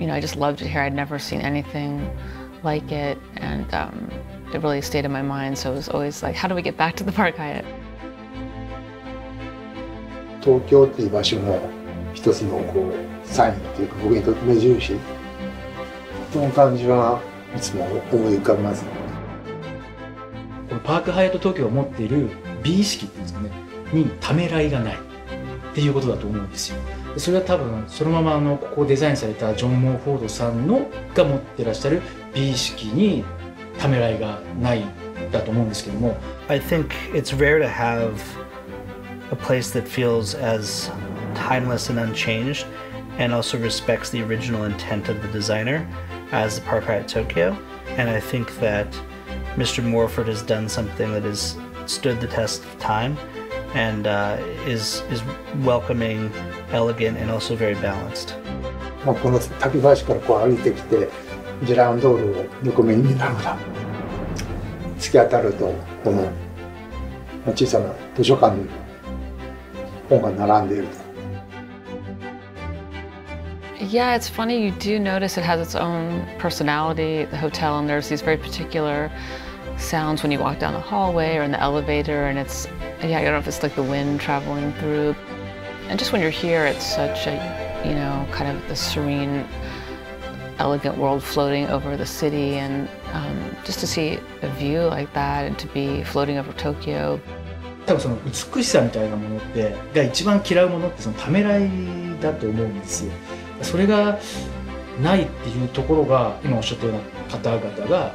You know, I just loved it here. I'd never seen anything like it, and it really stayed in my mind. So it was always like, how do we get back to the Park Hyatt? 東京っていう場所の一つのこうサインっていうか、僕にとって目印。その感じはいつも思い浮かびますね。このパークハイアット東京が持っている美意識っていうんですかね、にためらいがないっていうことだと思うんですよ。それは多分そのままここをデザインされたジョン・モーフォードさんのが持ってらっしゃる美意識にためらいがないだと思うんですけども。I think it's rare to have a place that feels as timeless and unchanged, and also respects the original intent of the designer as the Park Hyatt Tokyo. And I think that Mr. Morford has done something that has stood the test of time and is welcoming, elegant, and also very balanced. この竹林からこう歩いてきて、ジランドールを横目に見ながら突き当たると、この小さな図書館に本が並んでいると。Yeah, it's funny, you do notice it has its own personality, the hotel, and there's these very particular sounds when you walk down the hallway or in the elevator, and it's, yeah, I don't know if it's like the wind traveling through. And just when you're here, it's such a, you know, kind of the serene, elegant world floating over the city, and just to see a view like that and to be floating over Tokyo. 多分その美しさみたいなものってが一番嫌うものってそのためらいだと思うんですよ。それがないっていうところが今おっしゃったような方々が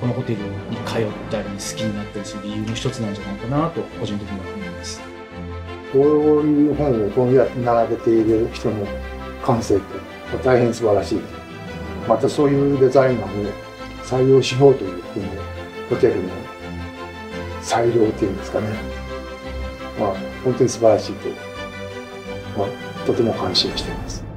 このホテルに通ったり好きになったりする理由の一つなんじゃないかなと個人的には思います。こういう本をこうやって並べている人の感性って大変素晴らしい。またそういうデザイナーを採用しようというふうにホテルの裁量っていうんですかね、まあ、本当に素晴らしいと、まあ、とても感心しています。